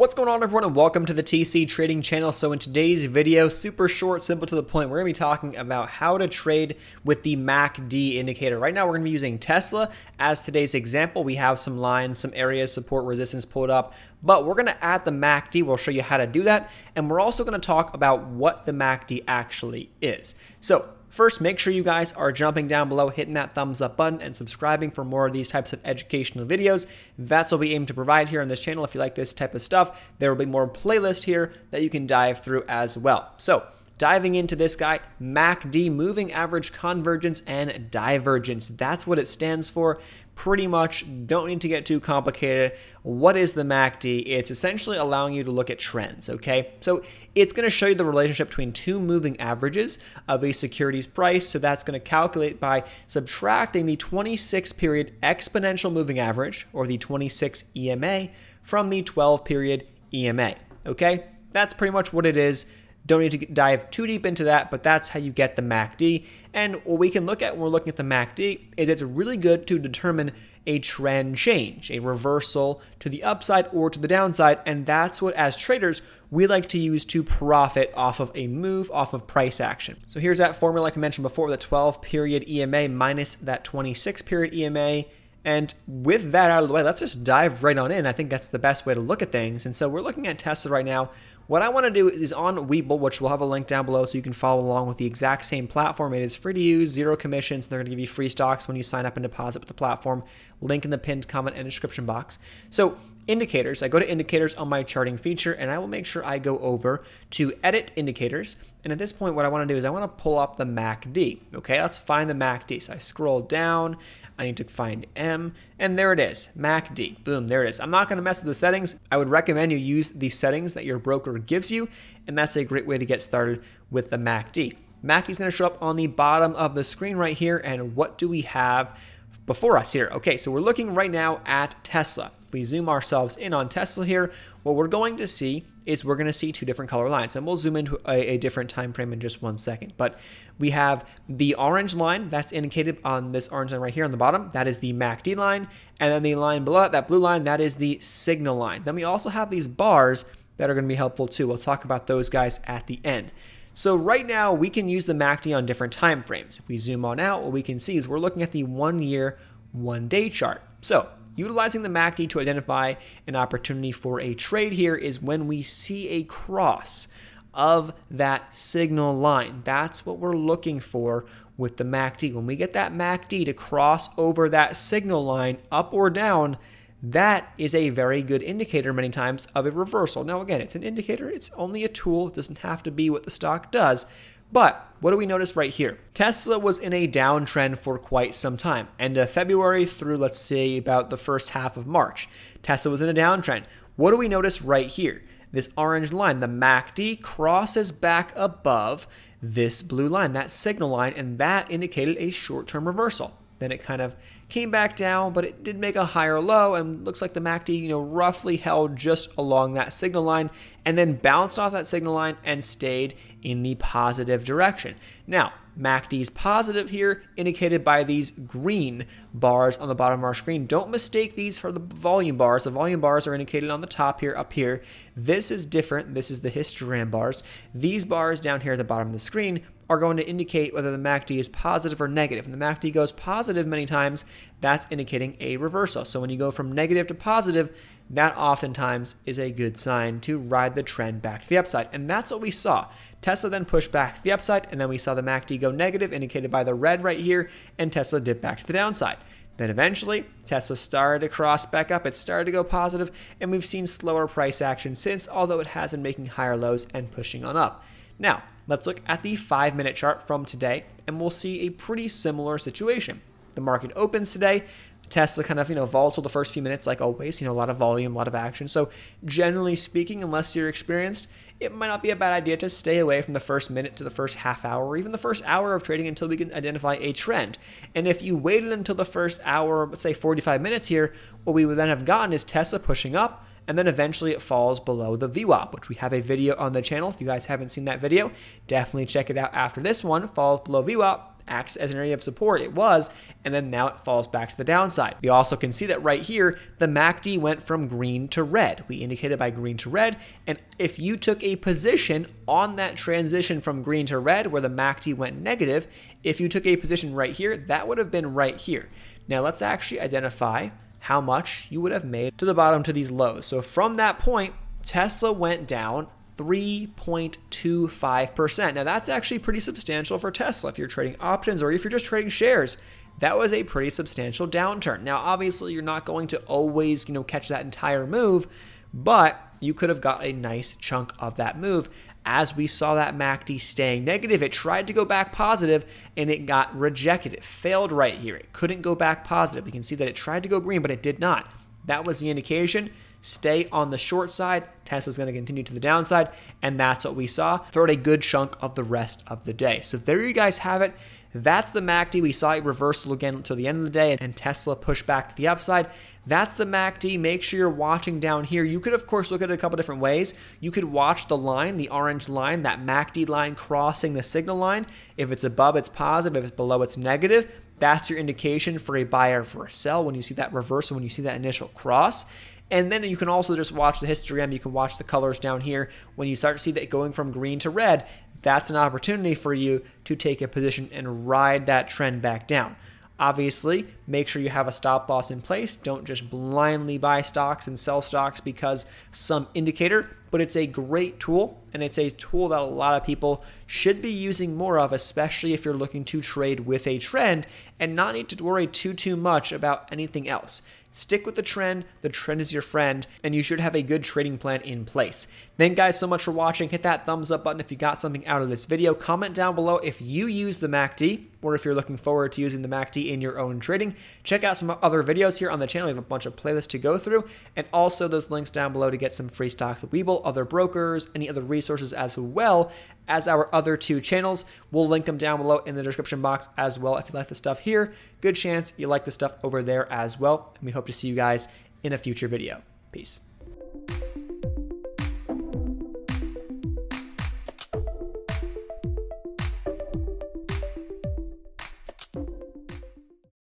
What's going on, everyone, and welcome to the TC Trading channel. So in today's video, super short, simple to the point, we're going to be talking about how to trade with the MACD indicator. Right now, we're going to be using Tesla as today's example. We have some lines, some areas, support, resistance pulled up, but we're going to add the MACD. We'll show you how to do that, and we're also going to talk about what the MACD actually is. So first, make sure you guys are jumping down below, hitting that thumbs up button, and subscribing for more of these types of educational videos. That's what we aim to provide here on this channel. If you like this type of stuff, there will be more playlists here that you can dive through as well. So diving into this guy, MACD, moving average convergence and divergence. That's what it stands for. Pretty much, don't need to get too complicated. What is the MACD? It's essentially allowing you to look at trends, okay? So it's gonna show you the relationship between two moving averages of a security's price. So that's gonna calculate by subtracting the 26-period exponential moving average, or the 26 EMA, from the 12-period EMA, okay? That's pretty much what it is. Don't need to dive too deep into that, but that's how you get the MACD. And what we can look at when we're looking at the MACD is it's really good to determine a trend change, a reversal to the upside or to the downside. And that's what, as traders, we like to use to profit off of a move, off of price action. So here's that formula, like I mentioned before, the 12-period EMA minus that 26-period EMA. And with that out of the way, let's just dive right on in. I think that's the best way to look at things. And so we're looking at Tesla right now. What I want to do is on Webull, which we'll have a link down below so you can follow along with the exact same platform. It is free to use, zero commissions, and they're going to give you free stocks when you sign up and deposit with the platform. Link in the pinned comment and description box. So indicators, I go to indicators on my charting feature, and I will make sure I go over to edit indicators. And at this point, what I want to do is I want to pull up the MACD. Okay, let's find the MACD. So I scroll down, I need to find M, and there it is, MACD. Boom, there it is. I'm not going to mess with the settings. I would recommend you use the settings that your broker gives you, and that's a great way to get started with the MACD. MACD is going to show up on the bottom of the screen right here, and what do we have before us here? Okay, so we're looking right now at Tesla. If we zoom ourselves in on Tesla here, what we're going to see is we're going to see two different color lines, and we'll zoom into a different time frame in just one second. But we have the orange line that's indicated on this orange line right here on the bottom. That is the MACD line, and then the line below that, that blue line, that is the signal line. Then we also have these bars that are going to be helpful too. We'll talk about those guys at the end. So right now we can use the MACD on different time frames. If we zoom on out, what we can see is we're looking at the 1-year, 1-day chart. So utilizing the MACD to identify an opportunity for a trade here is when we see a cross of that signal line. That's what we're looking for with the MACD. When we get that MACD to cross over that signal line up or down, that is a very good indicator many times of a reversal. Now again, it's an indicator, it's only a tool, it doesn't have to be what the stock does. But what do we notice right here? Tesla was in a downtrend for quite some time, end of February through, let's say, about the first half of March. Tesla was in a downtrend. What do we notice right here? This orange line, the MACD, crosses back above this blue line, that signal line, and that indicated a short-term reversal. Then it kind of came back down, but it did make a higher low, and looks like the MACD, you know, roughly held just along that signal line, and then bounced off that signal line and stayed in the positive direction. Now, MACD's positive here, indicated by these green bars on the bottom of our screen. Don't mistake these for the volume bars. The volume bars are indicated on the top here, up here. This is different. This is the histogram bars. These bars down here at the bottom of the screen are going to indicate whether the MACD is positive or negative. When the MACD goes positive many times, that's indicating a reversal. So when you go from negative to positive, that oftentimes is a good sign to ride the trend back to the upside. And that's what we saw. Tesla then pushed back to the upside, and then we saw the MACD go negative, indicated by the red right here, and Tesla dipped back to the downside. Then eventually, Tesla started to cross back up. It started to go positive, and we've seen slower price action since, although it has been making higher lows and pushing on up. Now, let's look at the 5-minute chart from today, and we'll see a pretty similar situation. The market opens today. Tesla kind of, you know, volatile the first few minutes, like always, you know, a lot of volume, a lot of action. So generally speaking, unless you're experienced, it might not be a bad idea to stay away from the first minute to the first half hour, or even the first hour of trading until we can identify a trend. And if you waited until the first hour, let's say 45 minutes here, what we would then have gotten is Tesla pushing up, and then eventually it falls below the VWAP, which we have a video on the channel. If you guys haven't seen that video, definitely check it out after this one. Falls below VWAP, acts as an area of support. It was, and then now it falls back to the downside. We also can see that right here, the MACD went from green to red. We indicated by green to red, and if you took a position on that transition from green to red where the MACD went negative, if you took a position right here, that would have been right here. Now let's actually identify how much you would have made to the bottom to these lows. So from that point, Tesla went down 3.25%. Now that's actually pretty substantial for Tesla. If you're trading options or if you're just trading shares, that was a pretty substantial downturn. Now, obviously you're not going to always, catch that entire move, but you could have got a nice chunk of that move. As we saw that MACD staying negative, it tried to go back positive and it got rejected. It failed right here. It couldn't go back positive. We can see that it tried to go green, but it did not. That was the indication. Stay on the short side. Tesla's going to continue to the downside, and that's what we saw throughout a good chunk of the rest of the day. So there you guys have it. That's the MACD. We saw a reversal again to the end of the day, and Tesla pushed back to the upside. That's the MACD. Make sure you're watching down here. You could, of course, look at it a couple different ways. You could watch the line, the orange line, that MACD line crossing the signal line. If it's above, it's positive. If it's below, it's negative. That's your indication for a buy or for a sell when you see that reversal, when you see that initial cross. And then you can also just watch the histogram. You can watch the colors down here. When you start to see that going from green to red, that's an opportunity for you to take a position and ride that trend back down. Obviously, make sure you have a stop loss in place. Don't just blindly buy stocks and sell stocks because some indicator, but it's a great tool, and it's a tool that a lot of people should be using more of, especially if you're looking to trade with a trend and not need to worry too much about anything else. Stick with the trend is your friend, and you should have a good trading plan in place. Thank you guys so much for watching. Hit that thumbs up button if you got something out of this video. Comment down below if you use the MACD or if you're looking forward to using the MACD in your own trading. Check out some other videos here on the channel. We have a bunch of playlists to go through, and also those links down below to get some free stocks at Webull, other brokers, any other resources, as well as our other two channels. We'll link them down below in the description box as well. If you like the stuff here, good chance you like the stuff over there as well. And we hope to see you guys in a future video. Peace.